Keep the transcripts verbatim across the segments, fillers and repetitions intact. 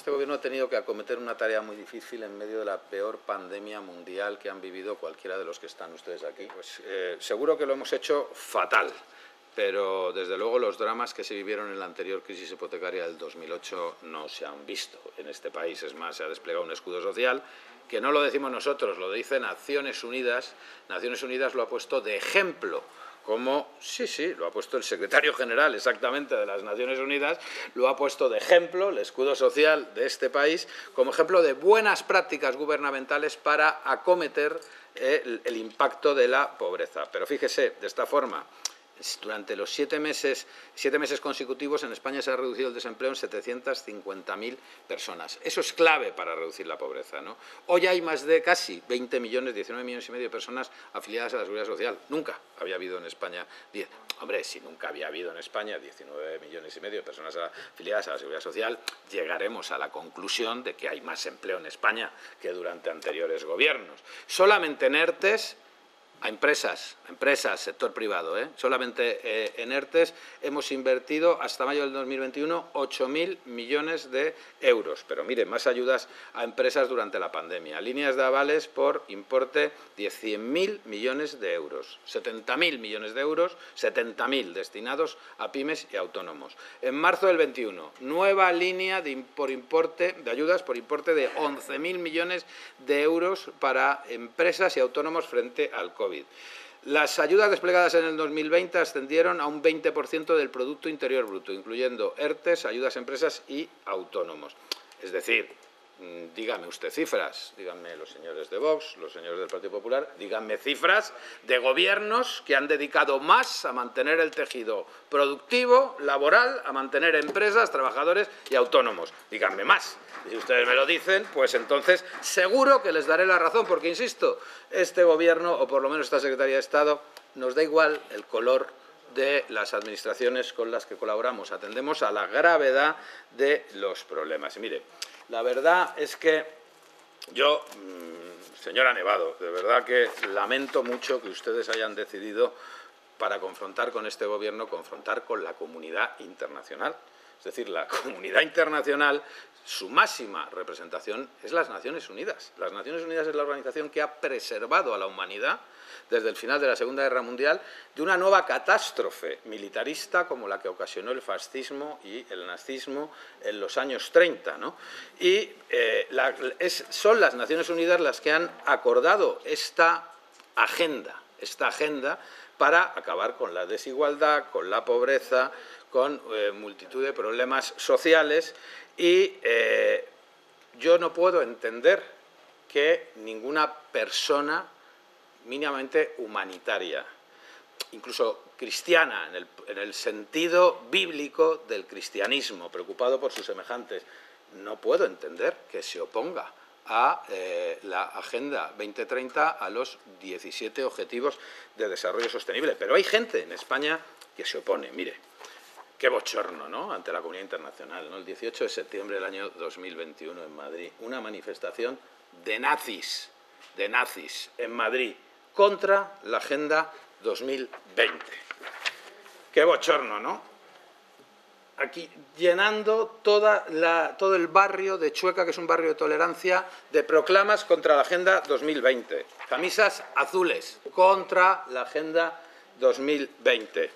Este gobierno ha tenido que acometer una tarea muy difícil en medio de la peor pandemia mundial que han vivido cualquiera de los que están ustedes aquí. Pues eh, seguro que lo hemos hecho fatal, pero desde luego los dramas que se vivieron en la anterior crisis hipotecaria del dos mil ocho no se han visto en este país. Es más, se ha desplegado un escudo social que no lo decimos nosotros, lo dice Naciones Unidas. Naciones Unidas lo ha puesto de ejemplo. Como, sí, sí, lo ha puesto el secretario general exactamente de las Naciones Unidas, lo ha puesto de ejemplo, el escudo social de este país, como ejemplo de buenas prácticas gubernamentales para acometer eh, el, el impacto de la pobreza. Pero fíjese, de esta forma, durante los siete meses, siete meses consecutivos en España se ha reducido el desempleo en setecientas cincuenta mil personas. Eso es clave para reducir la pobreza, ¿no? Hoy hay más de casi veinte millones, diecinueve millones y medio de personas afiliadas a la Seguridad Social. Nunca había habido en España diez. Hombre, si nunca había habido en España diecinueve millones y medio de personas afiliadas a la Seguridad Social, llegaremos a la conclusión de que hay más empleo en España que durante anteriores gobiernos. Solamente en ERTES, a empresas, empresas, sector privado, ¿eh? solamente eh, en ERTES hemos invertido hasta mayo del dos mil veintiuno ocho mil millones de euros. Pero mire, más ayudas a empresas durante la pandemia. Líneas de avales por importe de cien mil millones de euros. setenta mil millones de euros, setenta mil destinados a pymes y autónomos. En marzo del veintiuno, nueva línea de, por importe, de ayudas por importe de once mil millones de euros para empresas y autónomos frente al COVID. Las ayudas desplegadas en el dos mil veinte ascendieron a un veinte por ciento del Producto Interior Bruto, incluyendo ERTES, ayudas a empresas y autónomos. Es decir, dígame usted cifras, díganme los señores de Vox, los señores del Partido Popular, díganme cifras de gobiernos que han dedicado más a mantener el tejido productivo, laboral, a mantener empresas, trabajadores y autónomos. Díganme más. Y si ustedes me lo dicen, pues entonces seguro que les daré la razón, porque, insisto, este gobierno, o por lo menos esta Secretaría de Estado, nos da igual el color de las administraciones con las que colaboramos. Atendemos a la gravedad de los problemas. Y mire, la verdad es que yo, señora Nevado, de verdad que lamento mucho que ustedes hayan decidido, para confrontar con este gobierno, confrontar con la comunidad internacional. Es decir, la comunidad internacional, su máxima representación es las Naciones Unidas. Las Naciones Unidas es la organización que ha preservado a la humanidad desde el final de la Segunda Guerra Mundial de una nueva catástrofe militarista como la que ocasionó el fascismo y el nazismo en los años treinta, ¿no? Y eh, la, es, son las Naciones Unidas las que han acordado esta agenda, esta agenda para acabar con la desigualdad, con la pobreza, con eh, multitud de problemas sociales. Y eh, yo no puedo entender que ninguna persona mínimamente humanitaria, incluso cristiana, en el, en el sentido bíblico del cristianismo, preocupado por sus semejantes, no puedo entender que se oponga a eh, la Agenda veinte treinta, a los diecisiete Objetivos de Desarrollo Sostenible. Pero hay gente en España que se opone. Mire, qué bochorno, ¿no?, ante la comunidad internacional, ¿no? El dieciocho de septiembre del año dos mil veintiuno en Madrid, una manifestación de nazis, de nazis en Madrid, contra la Agenda dos mil veinte. Qué bochorno, ¿no? Aquí llenando toda la, todo el barrio de Chueca, que es un barrio de tolerancia, de proclamas contra la Agenda dos mil veinte. Camisas azules contra la Agenda dos mil veinte.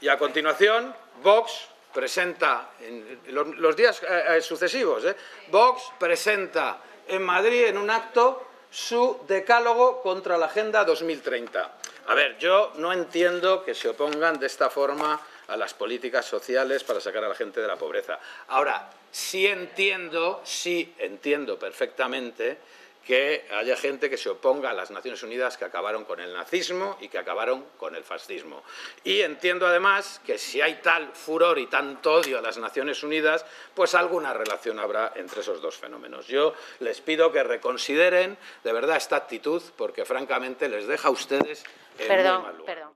Y a continuación, Vox presenta, en los, los días eh, sucesivos, eh, Vox presenta en Madrid, en un acto, su decálogo contra la Agenda dos mil treinta. A ver, yo no entiendo que se opongan de esta forma a las políticas sociales para sacar a la gente de la pobreza. Ahora, sí entiendo, sí entiendo perfectamente que haya gente que se oponga a las Naciones Unidas, que acabaron con el nazismo y que acabaron con el fascismo. Y entiendo, además, que si hay tal furor y tanto odio a las Naciones Unidas, pues alguna relación habrá entre esos dos fenómenos. Yo les pido que reconsideren de verdad esta actitud, porque francamente les deja a ustedes en muy mal lugar. Perdón, perdón.